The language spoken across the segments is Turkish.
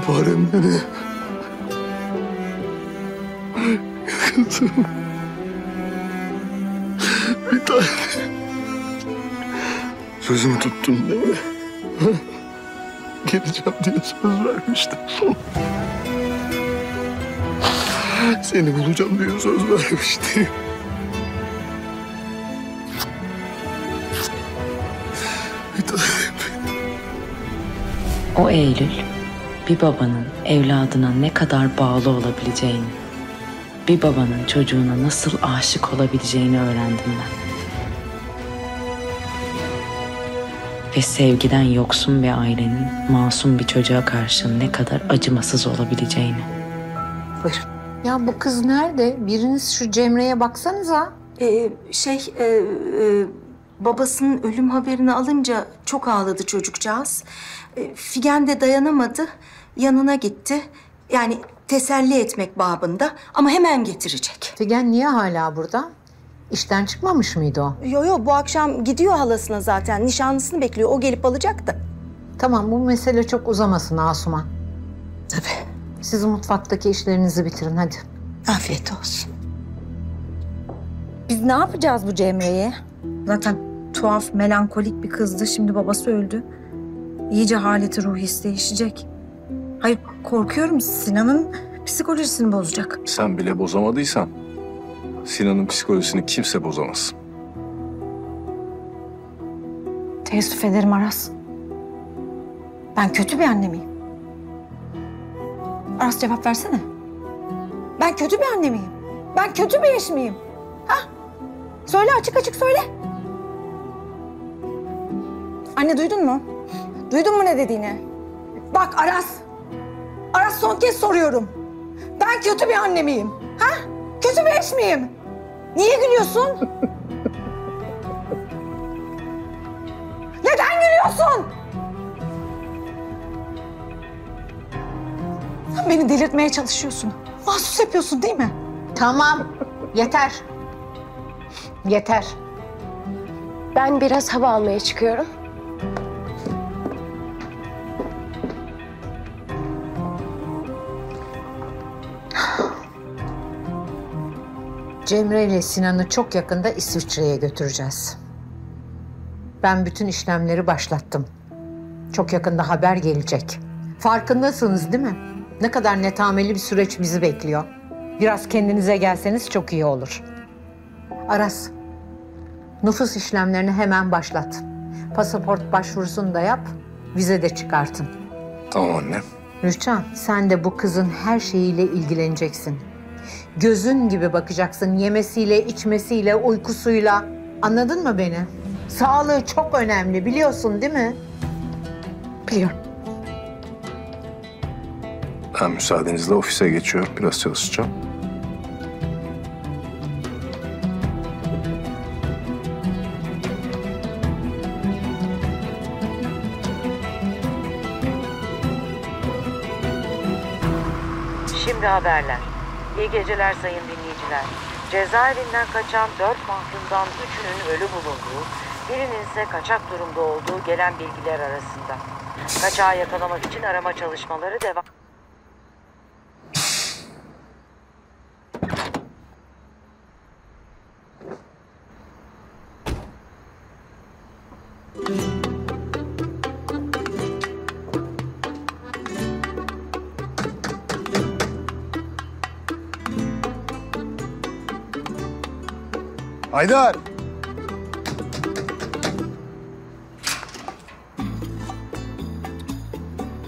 Paramparem beni. Kızım. Bir tane. Sözümü tuttun değil mi? Geleceğim diye söz vermiştim. Seni bulacağım diye söz vermiştim. Bir tanem. O Eylül, bir babanın evladına ne kadar bağlı olabileceğini, bir babanın çocuğuna nasıl aşık olabileceğini öğrendim ben. Ve sevgiden yoksun bir ailenin masum bir çocuğa karşı ne kadar acımasız olabileceğini. Buyurun. Ya bu kız nerede? Biriniz şu Cemre'ye baksanıza. Babasının ölüm haberini alınca çok ağladı çocukcağız. Figen de dayanamadı, yanına gitti. Yani teselli etmek babında ama hemen getirecek. Figen niye hala burada? İşten çıkmamış mıydı o? Yo, bu akşam gidiyor halasına zaten. Nişanlısını bekliyor, o gelip alacaktı. Tamam, bu mesele çok uzamasın Asuman. Tabii. Siz mutfaktaki işlerinizi bitirin hadi. Afiyet olsun. Biz ne yapacağız bu Cemre'ye? Zaten tuhaf, melankolik bir kızdı. Şimdi babası öldü. İyice haleti ruhisi değişecek. Hayır, korkuyorum Sinan'ın psikolojisini bozacak. Sen bile bozamadıysan Sinan'ın psikolojisini kimse bozamaz. Teessüf ederim Aras. Ben kötü bir anne miyim? Aras cevap versene. Ben kötü bir anne miyim? Ben kötü bir eş miyim? Ha? Söyle, açık açık söyle. Anne duydun mu? Duydun mu ne dediğini? Bak Aras. Aras, son kez soruyorum. Ben kötü bir anne miyim? Ha? Kötü bir eş miyim? Niye gülüyorsun? Neden gülüyorsun? Sen beni delirtmeye çalışıyorsun. Mahsus yapıyorsun değil mi? Tamam. Yeter. Yeter. Ben biraz hava almaya çıkıyorum. Cemre ile Sinan'ı çok yakında İsviçre'ye götüreceğiz. Ben bütün işlemleri başlattım. Çok yakında haber gelecek. Farkındasınız değil mi? Ne kadar netameli bir süreç bizi bekliyor. Biraz kendinize gelseniz çok iyi olur. Aras, nüfus işlemlerini hemen başlat. Pasaport başvurusunu da yap, vize de çıkartın. Tamam annem. Rüçhan, sen de bu kızın her şeyiyle ilgileneceksin. Gözün gibi bakacaksın, yemesiyle, içmesiyle, uykusuyla. Anladın mı beni? Sağlığı çok önemli, biliyorsun değil mi? Biliyorum. Ben müsaadenizle ofise geçiyorum, biraz çalışacağım. Şimdi haberler. İyi geceler sayın dinleyiciler. Cezaevinden kaçan 4 mahrumdan 3'ünün ölü bulunduğu, birinin ise kaçak durumda olduğu gelen bilgiler arasında. Kaçağı yakalamak için arama çalışmaları devam. Haydar!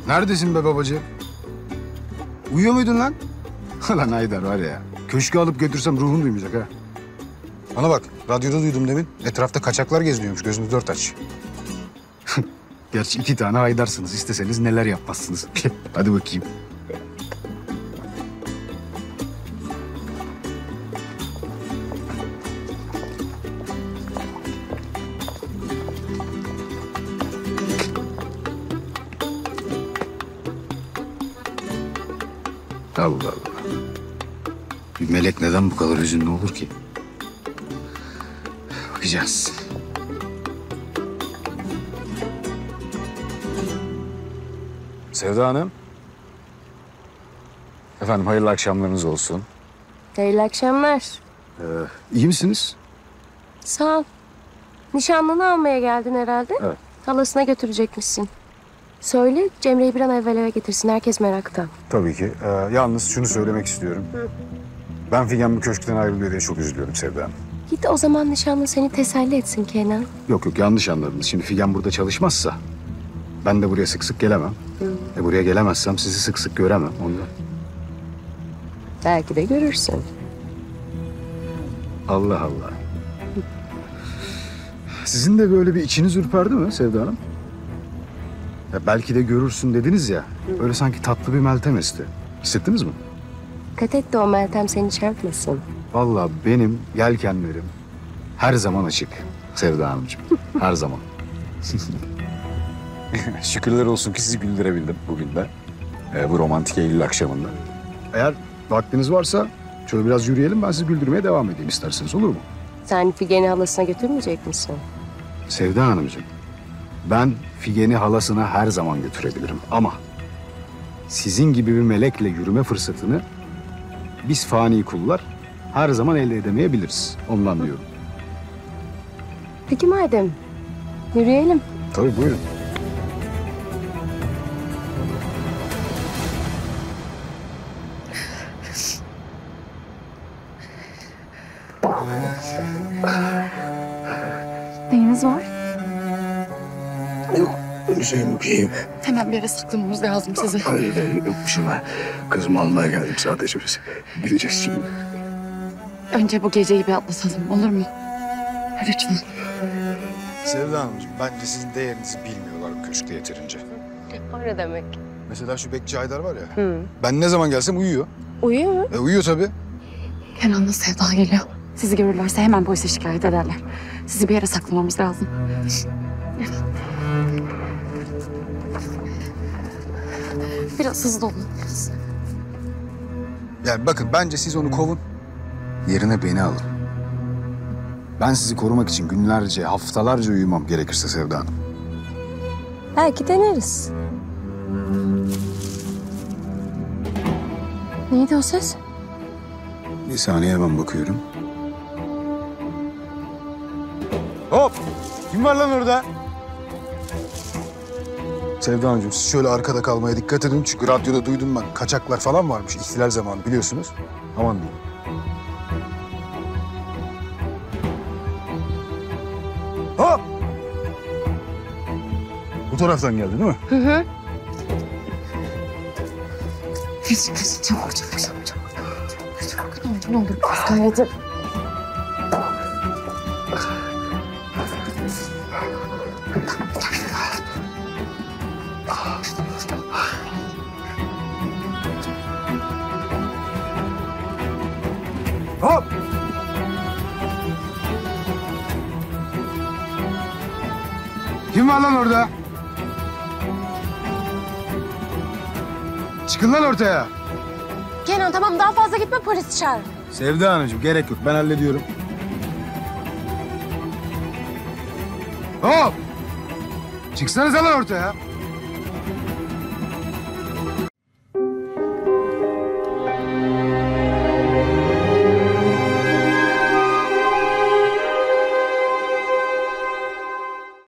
Neredesin be babacığım? Uyuyor muydun lan? Lan Haydar var ya, köşke alıp götürsem ruhun duymayacak ha. Bana bak, radyoda duydum demin. Etrafta kaçaklar geziniyormuş, gözünü dört aç. Gerçi 2 tane Haydarsınız, isteseniz neler yapmazsınız. Hadi bakayım. Allah Allah. Bir melek neden bu kadar hüzünlü olur ki? Bakacağız. Sevda Hanım. Efendim hayırlı akşamlarınız olsun. Hayırlı akşamlar. İyi misiniz? Sağ ol. Nişanlını almaya geldin herhalde. Evet. Halasına götürecekmişsin. Söyle Cemre'yi bir an evvel eve getirsin. Herkes merakta. Tabii ki. Yalnız şunu söylemek istiyorum. Hı. Ben Figen bu köşkten ayrılıyor diye çok üzülüyorum Sevda Hanım. Git o zaman nişanlı seni teselli etsin Kenan. Yok yok yanlış anladınız. Şimdi Figen burada çalışmazsa ben de buraya sık sık gelemem. Hı. Buraya gelemezsem sizi sık sık göremem ondan. Belki de görürsün. Allah Allah. Sizin de böyle bir içiniz ürperdi mi Sevda Hanım? Ya belki de görürsün dediniz ya. Öyle sanki tatlı bir meltem esti. Hissettiniz mi? Dikkat et de o meltem seni çarpmasın. Vallahi benim yelkenlerim her zaman açık Sevda Hanımcığım. Her zaman. Şükürler olsun ki sizi güldürebildim bugün de. Bu romantik Eylül akşamında. Eğer vaktiniz varsa şöyle biraz yürüyelim. Ben sizi güldürmeye devam edeyim isterseniz, olur mu? Sen Figen'i halasına götürmeyecek misin? Sevda Hanımcığım, ben Figen'i halasına her zaman götürebilirim ama sizin gibi bir melekle yürüme fırsatını biz fani kullar her zaman elde edemeyebiliriz. Ondan diyorum. Peki madem, yürüyelim. Tabii buyurun. Neyiniz var? Yok, bir şeyim yok, iyiyim. Hemen bir yere saklamamız lazım sizi. Hayır, yok bir şey var. Kızımı almaya geldim sadece biz. Gideceğiz şimdi. Önce bu geceyi bir atlatalım, olur mu? Lütfen. Sevda Hanımcığım, bence sizin değerinizi bilmiyorlar bu köşkte yeterince. Öyle demek. Mesela şu bekçi Haydar var ya, ben ne zaman gelsem uyuyor. Uyuyor mu? Uyuyor tabii. Kenan'la Sevda geliyor. Sizi görürlerse hemen polise şikayet ederler. Sizi bir yere saklamamız lazım. Biraz hızlı olun. Yani bakın bence siz onu kovun. Yerine beni alın. Ben sizi korumak için günlerce, haftalarca uyumam gerekirse Sevda Hanım. Belki deneriz. Neydi o söz? Bir saniye hemen bakıyorum. Hop! Kim var lan orada? Sevda Hanımcığım siz şöyle arkada kalmaya dikkat edin. Çünkü radyoda duydum ben. Kaçaklar falan varmış. İhtilal zamanı biliyorsunuz. Aman diyeyim. Hop! Bu taraftan geldi değil mi? Hı hı. Çabuk. Ne olur kız hop! Kim var lan orada? Çıkın lan ortaya. Kenan tamam daha fazla gitme, polis çağır. Sevda Hanımcığım gerek yok, ben hallediyorum. Hop! Çıksanıza lan ortaya.